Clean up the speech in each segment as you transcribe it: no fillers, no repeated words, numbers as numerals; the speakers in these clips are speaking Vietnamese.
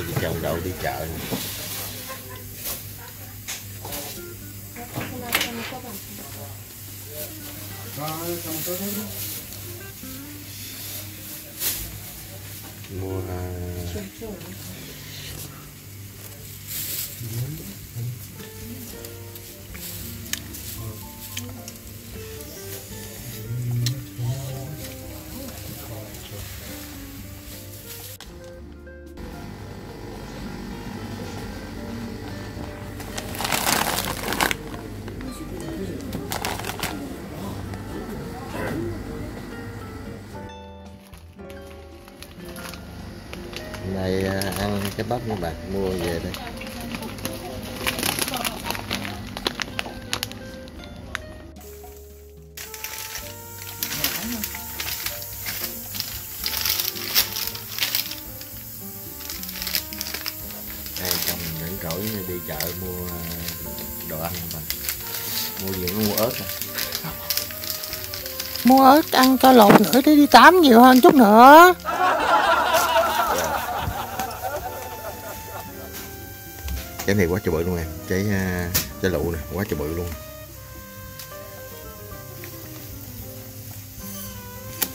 nay chị chồng đậu đi chợ. Mua này ăn cái bắp các bạn mua về đây. Đây chồng rảnh rỗi đi chợ mua đồ ăn các bạn. Mua gì mua ớt à. Mua ớt ăn cho lột nữa để đi tắm nhiều hơn chút nữa. Cái này quá trời bự luôn em, cái lụ này quá trời bự luôn.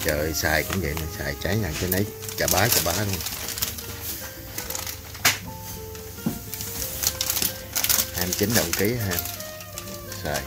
Trời xài cũng vậy nè, xài trái nào cái nấy, chà bá luôn. $29 ký ha. Xài.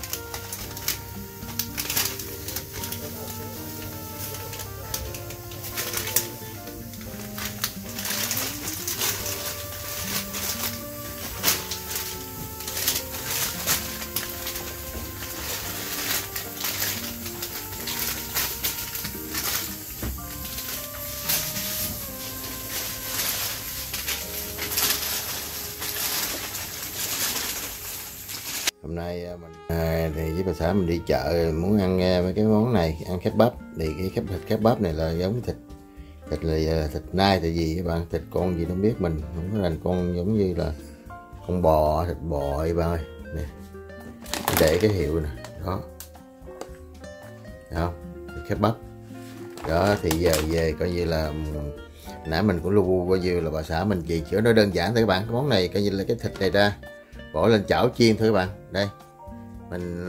Hôm nay mình thì với bà xã mình đi chợ muốn ăn mấy cái món này, ăn khép bắp. Thì cái khép bắp này là giống thịt là thịt nai, tại vì các bạn thịt con gì không biết, mình không có thành con giống như là con bò, thịt bò các bạn ơi nè. Để cái hiệu nè đó, đó khép bắp đó. Thì giờ về coi như là nãy mình cũng lu bu coi như là bà xã mình chỉ chữa nó đơn giản thôi các bạn. Cái món này coi như là cái thịt này ra bỏ lên chảo chiên thôi các bạn. Đây mình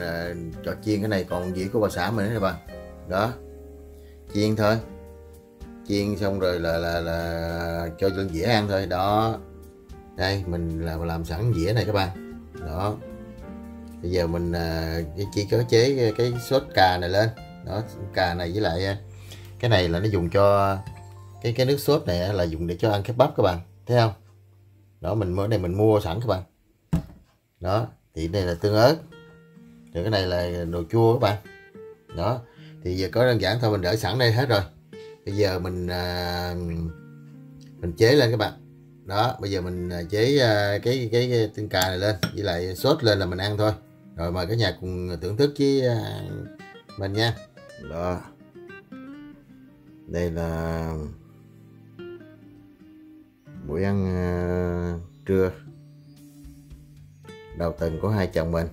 cho chiên cái này, còn dĩa của bà xã mình các bạn đó, chiên thôi, chiên xong rồi là cho lên dĩa ăn thôi đó. Đây mình làm sẵn dĩa này các bạn đó. Bây giờ mình chỉ có chế cái sốt cà này lên đó. Cà này với lại cái này là nó dùng cho cái nước sốt này là dùng để cho ăn khép bắp các bạn, thấy không đó. Mình mới đây mình mua sẵn các bạn đó. Thì đây là tương ớt rồi, cái này là đồ chua các bạn đó. Thì giờ có đơn giản thôi, mình để sẵn đây hết rồi. Bây giờ mình chế lên các bạn đó. Bây giờ mình chế cái tương cà này lên với lại sốt lên là mình ăn thôi. Rồi mời cả nhà cùng thưởng thức với mình nha. Đó, đây là buổi ăn trưa đầu tuần của hai chồng mình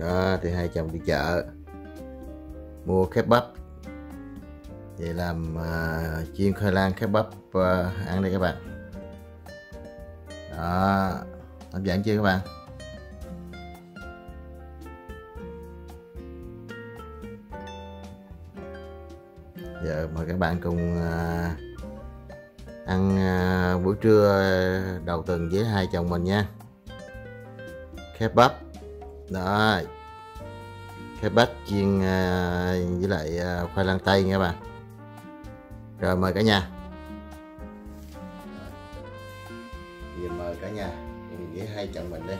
đó. Thì hai chồng đi chợ mua khép bắp để làm chiên khoai lang khép bắp ăn đây các bạn đó. Hấp dẫn chưa các bạn? Giờ mời các bạn cùng ăn buổi trưa đầu tuần với hai chồng mình nha. Khép bắp đó, khép bắp chiên với lại khoai lang tây nha các bạn. Rồi mời cả nhà, giờ mời cả nhà cùng với hai chồng mình đây.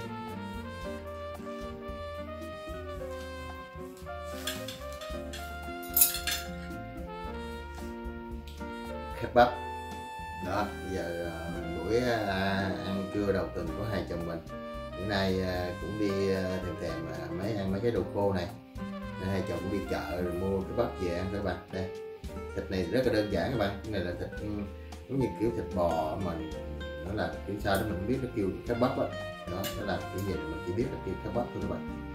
Khép bắp đó. Giờ buổi ăn trưa đầu tuần của hai chồng mình bữa nay cũng đi thèm ăn mấy cái đồ khô này. Nên hai chồng cũng đi chợ rồi mua cái bắp về ăn các bạn. Đây thịt này rất là đơn giản các bạn. Cái này là thịt giống như kiểu thịt bò, mình nó là kiểu sao đó mình không biết, nó kêu cái bắp đó. Đó nó là kiểu gì mình chỉ biết là kêu cái bắp thôi các bạn.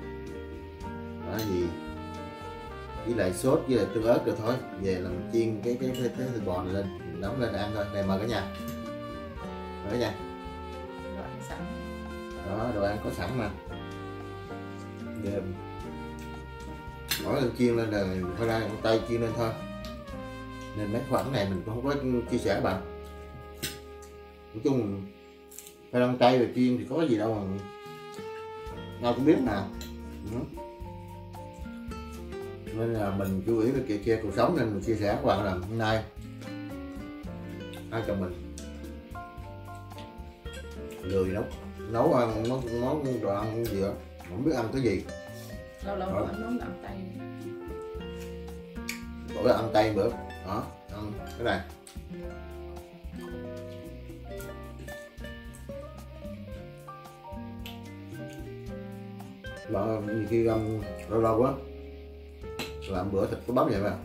Đó gì với lại sốt với lại tương ớt rồi thôi. Về làm chiên cái thịt bò này lên nóng lên ăn thôi. Này mời cả nhà, mời cả nhà. Đồ ăn sẵn. Đó, đồ ăn có sẵn mà. Đêm mỗi lần chiên lên là phải ra con tay chiên lên thôi, nên mấy khoản này mình cũng không có chia sẻ bạn. Nói chung phải ăn tay rồi chiên thì có gì đâu mà nào cũng biết nào. Nên là mình chú ý cái kia cuộc sống, nên mình chia sẻ các bạn là hôm nay hai chồng mình lười nấu ăn món đồ ăn gì đó, không biết ăn cái gì. Lâu lâu rồi nấu ăn tay, bữa ăn tay bữa đó, ăn cái này bạn. Nhiều khi ăn lâu lâu quá làm bữa thịt có bắp vậy mà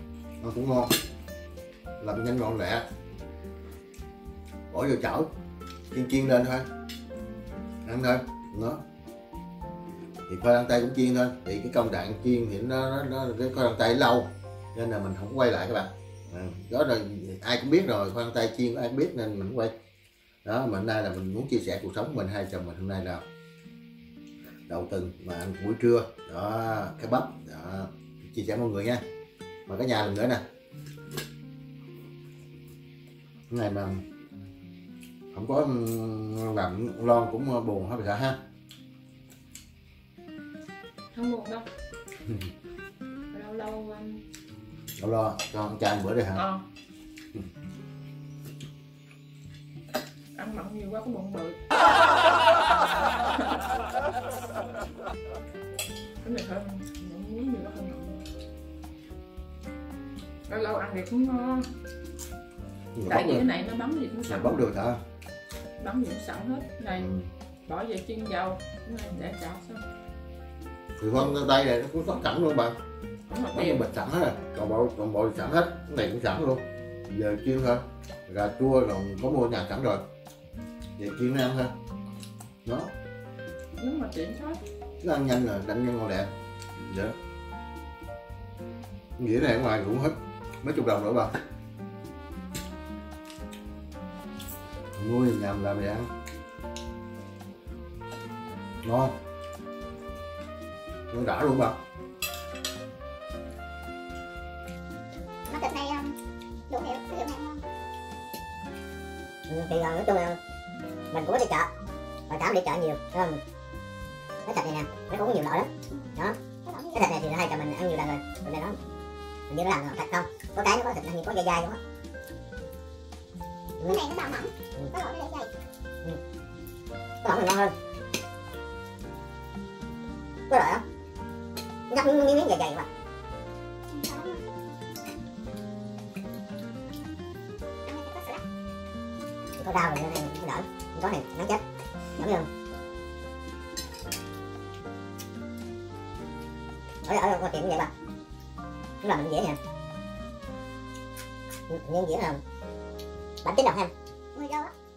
nó cũng ngon, làm nhanh gọn lẹ, bỏ vô chảo chiên lên thôi, ăn thôi nó. Thì khoai lang tây cũng chiên thôi, thì cái công đoạn chiên thì nó cái khoai lang tây lâu nên là mình không quay lại các bạn. Đó là ai cũng biết rồi, khoai lang tây chiên ai cũng biết nên mình không quay. Đó mà hôm nay là mình muốn chia sẻ cuộc sống của mình. Hai chồng mình hôm nay là đậu từng mà ăn buổi trưa đó, cái bắp đó, chia sẻ mọi người nha. Mà cả nhà lần nữa nè, hôm nay mà không có làm lon cũng buồn hết rồi ha. Không buồn đâu. Lâu lâu cho con trai bữa đi hả? Ăn mặn nhiều quá có bụng bự. Cái này hơn, những muối nhiều quá hơn mặn. Lâu lâu ăn thì cũng ngon. Tại vì cái này nó bấm gì cũng sẵn. Bấm được hả? Bấm gì cũng sẵn hết. Này bỏ về chiên dầu, để chảo xong. Thì khoai lang tây này nó cũng sẵn sẵn luôn bạn, nó như bịch sẵn hết rồi, còn bộ sẵn hết, cái này cũng sẵn luôn. Giờ chiên thôi, gà chua rồi có mua nhà sẵn rồi, giờ chiên ăn thôi. Đó. Nếu mà tiện hết, cứ ăn nhanh rồi, đánh nhanh ngon lẹ. Dạ. Nghĩa này ở ngoài cũng hết mấy chục đồng nữa bà. Nuôi nhầm làm vậy ăn. Ngon. Nó đã luôn bà. Nó thịt này đủ hiệu, thịt này ngon. Thì nói chung là mình cũng có đi chợ, mà Trảm đi chợ nhiều, đúng không? Cái thịt này nè, nó cũng có nhiều loại lắm. Đó. Cái thịt này thì hai chợ mình ăn nhiều lần rồi, mình đây đó. Mình đi nó làm thịt không? Có cái nó có thịt ăn như có dai dai nữa. Cái này nó đậm mỏng, cái loại nó dai dai. Cái mỏng thì ngon hơn. Có loại đó. Ngắt miếng dày mà. Có đau rồi này nó đỡ, có này nó chết, đúng không? Ở ngoài tiệm cũng vậy bà, cũng làm mình dễ nè, nhân dĩa là bánh tính đọc ha,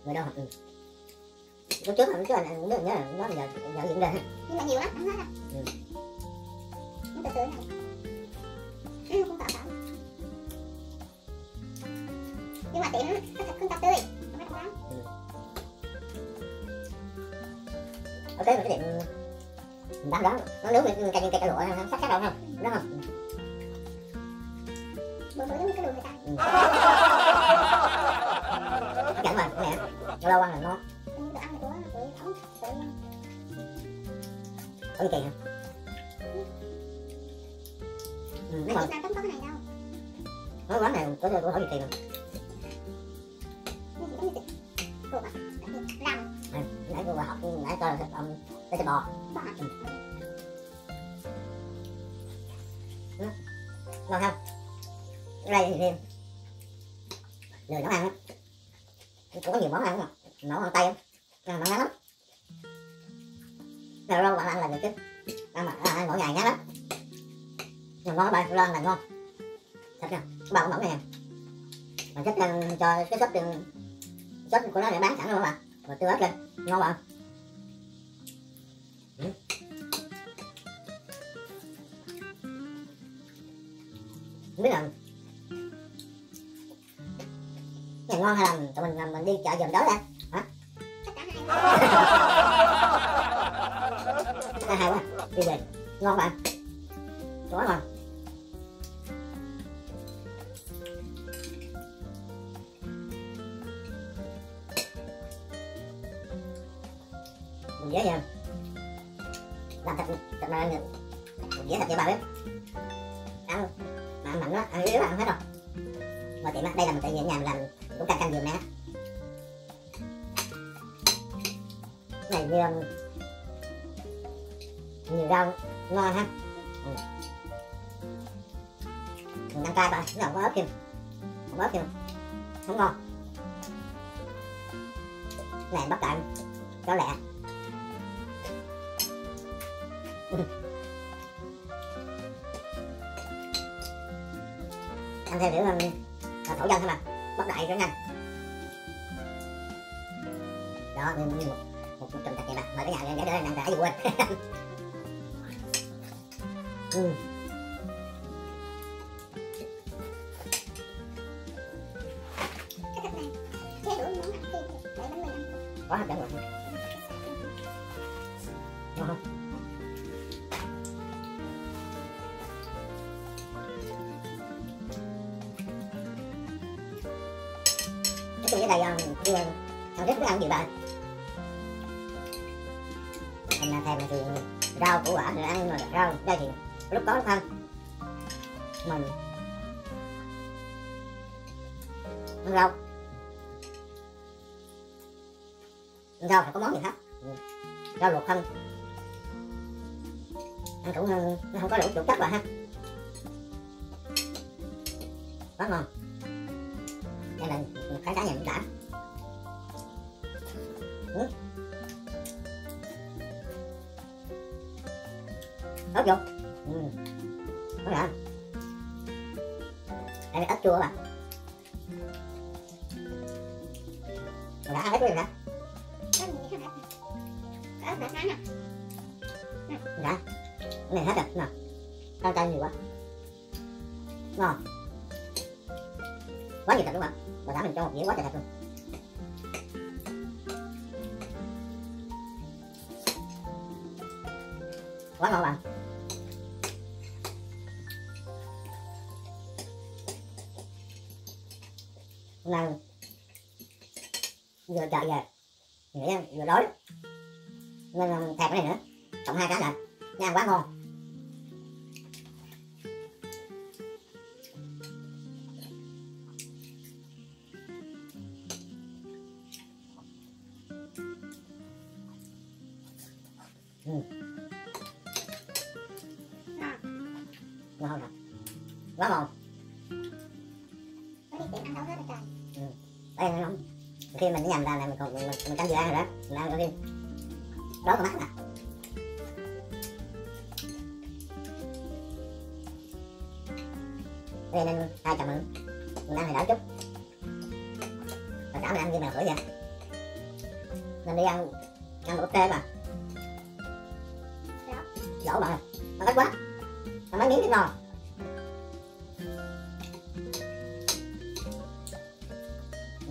người đâu học. Lúc trước mình cứ ăn nhớ nó giờ diễn ra, nhưng mà nhiều lắm ăn hết à. Nó từ này. Nó không tạo. Nhưng mà tiệm nó thật không tạo tươi. Ok, mình cái tiệm mình bán đó, nó nướng mình cay cái lụa không? Sắc đâu không? Đúng không? Bữa bữa nướng cái lụa người ta. Hấp dẫn mà, nè. Lâu lâu ăn là ngon. Được ăn của ổng, tự nhiên. Ổng kỳ hả? Mấy chị nào cũng có cái này đâu. Mấy quán này có hỏi gì kỳ mà. Mấy chị có gì kỳ? Cô bà, làm. Nãy cô bà học, nãy coi là thịt bò. Bò hả? Ngon không? Ở đây thì thêm lười nấu ăn á. Cũng có nhiều món ăn không? Nấu ăn tay không? Ăn ngán lắm. Lâu lâu bạn ăn là được chứ. Ăn mỗi ngày ngán lắm. Ngon các bạn, lo ăn là ngon. Thật nha, các bạn cũng mỏng này nè. Bạn thích cho cái sốt của nó để bán sẵn luôn các bạn. Rồi tiêu ớt lên, ngon bạn. Không biết là... làm ngon hay là tụi mình đi chợ giùm đói ra hả? Hả? Hay quá, đi về ngon bạn, quá ngon. Dễ nha, làm thật mà ăn dễ thật cho bà biết. Ăn mà ăn mặn đó, ăn yếu ăn hết rồi. Mà tiệm á, đây là mình tự nhiên ở nhà mình làm cũng canh giùm nè. Cái này nhiều rau ngon ha. Mình ăn cay bà, nó không có ớt kìa, không có ớt kìa, không ngon. Cái này bắp cạn, có lẹ. Ăn theo kiểu là thổ dân thôi mà, bắp đại rất nhanh. Đó, một trùm thịt vậy mà, mời cái nhà để đỡ nặng rãi gì quên. Quá hấp dẫn rồi. Ngon không? Cái này chưa ăn rất muốn ăn gì bạn, anh làm thêm thì rau củ quả rồi ăn rồi rau đây thì lúc có lúc ăn mình ăn rau, ăn rau phải có món gì khác, rau luộc không ăn cũng nó không có đủ chất bạn ha, quá ngon. Đây là một cái cá nhà mình đã. Ớt vô. Có lạ. Đây là ớt chua các bạn. Mình đã ăn hết cái gì đã. Ớt đã sáng nè. Đã. Cái này hết rồi. Nào. Rau cay nhiều quá. Ngon. Quá nhiều thật đúng không? Bà đã mình cho một dĩa quá trời thật luôn. Quá ngon bạn. Hôm nay vừa chợ về nghĩa vừa đói nên là thèm cái này nữa, cộng hai cái lại ăn quá ngon. Ngon thật, quá ngon. Đây ngon. Khi mình nhầm ra là mình còn mình canh dự án rồi đó, mình ăn đôi khi đói con mắt nè. Đây nên hai chồng mình ăn thì đỡ chút. Mà cả mình ăn như mèo khỉ vậy. Mình đi ăn một bữa mà. Dỗ bạn, nó thích quá. Mà mấy miếng thì ngon.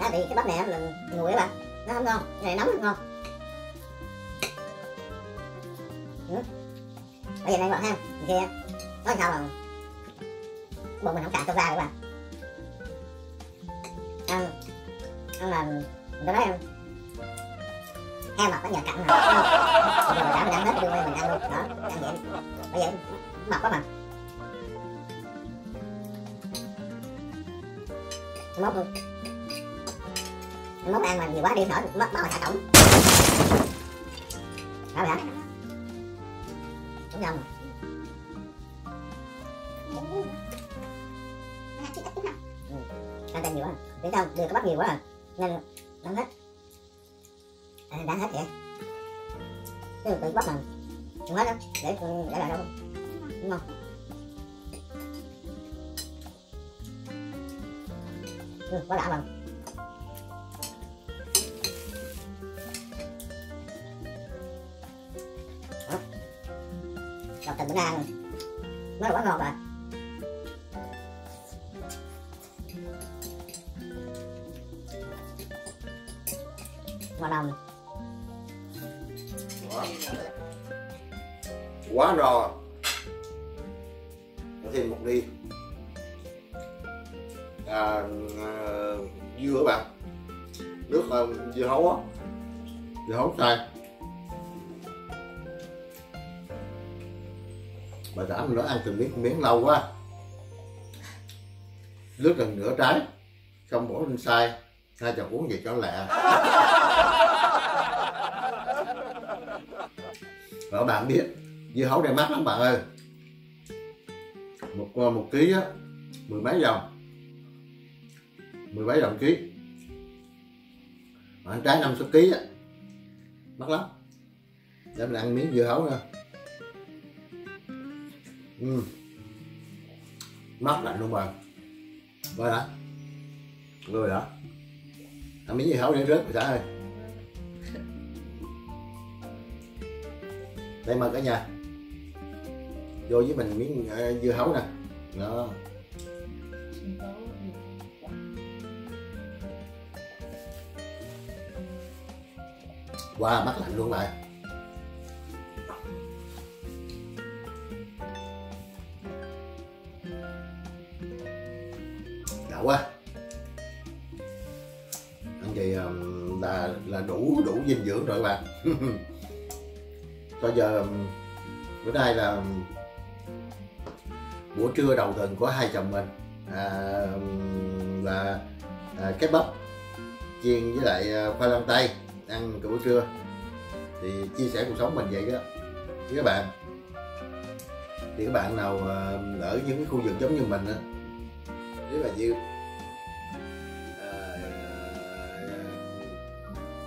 Đó thì cái bắp này là nguội các bạn, nó không ngon, cái này nóng rất ngon. Bây giờ này bạn ha, kia có sao mà bụng mình không cạn cho ra các bạn. Ăn là mình nói em heo mập nó nhờ cặn rồi. Bây giờ đã mình ăn hết đưa mình ăn luôn, đó, ăn vậy. Bây giờ mập quá mà. Mốt luôn. Mốt ăn mà nhiều quá đi nổi mất bao cả cổng. Đó vậy hả? Đúng không? Content nhiều quá, vì sao đường có bắp nhiều quá rồi nên nó hết, đã hết vậy. Cái đường tự bắp mình không hết đâu, để lại đâu đúng không? Quá đã mình. Đọc tình bữa nay nó quá ngon rồi. Ngon lòng. Quá rồi. Thêm một ly dưa các bạn, nước dưa hấu á, dưa hấu cay. Bà đã mình nói ăn từng miếng lâu quá, nước gần nửa trái, không bỏ lên sai, hai chồng uống gì cho lẹ. Và bạn biết dưa hấu này mắc lắm bạn ơi, một ký á, mười mấy đồng ký, mà ăn trái 5-6 ký á, mắc lắm. Để mình ăn miếng dưa hấu nữa. Mắc lạnh luôn bạn. Rồi hả? Rồi hả? Ăn miếng dưa hấu để rớt rồi xã ơi. Đây mời cả nhà vô với mình miếng dưa hấu nè. Đó. Wow, mắc lạnh luôn bạn. Đã quá. Anh chị là đủ dinh dưỡng rồi bạn. Bây giờ bữa nay là buổi trưa đầu tuần của hai chồng mình là cái bắp chiên với lại khoai lang tây ăn buổi trưa, thì chia sẻ cuộc sống mình vậy đó với các bạn. Thì các bạn nào ở những cái khu vực giống như mình á, nếu mà như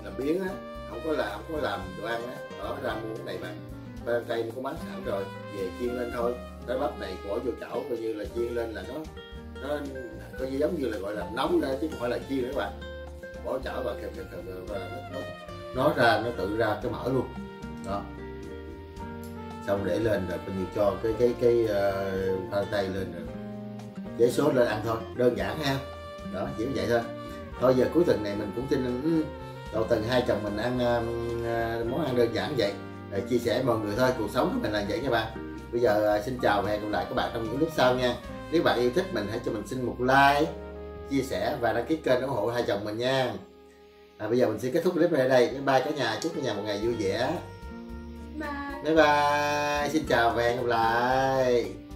làm biến á, không có làm đồ ăn á, bỏ ra mua cái này mà khoai lang tây có bán sẵn rồi, về chiên lên thôi. Cái bắp này bỏ vô chảo coi như là chiên lên là nó coi như giống như là gọi là nóng ra chứ không phải là chiên nữa các bạn. Bỏ chảo vào kẹp và nó ra, nó tự ra cái mỡ luôn đó, xong để lên rồi coi như cho cái khoai tây lên rồi để sốt lên ăn thôi, đơn giản ha. Đó, chỉ như vậy thôi. Thôi giờ cuối tuần này mình cũng xin đầu tuần hai chồng mình ăn món ăn đơn giản vậy để chia sẻ mọi người thôi, cuộc sống của mình là vậy các bạn. Bây giờ xin chào và hẹn gặp lại các bạn trong những clip sau nha. Nếu bạn yêu thích mình hãy cho mình xin một like, chia sẻ và đăng ký kênh ủng hộ hai chồng mình nha. Bây giờ mình sẽ kết thúc clip này ở đây. Bye cả nhà, chúc cả nhà một ngày vui vẻ. Bye bye, xin chào và hẹn gặp lại.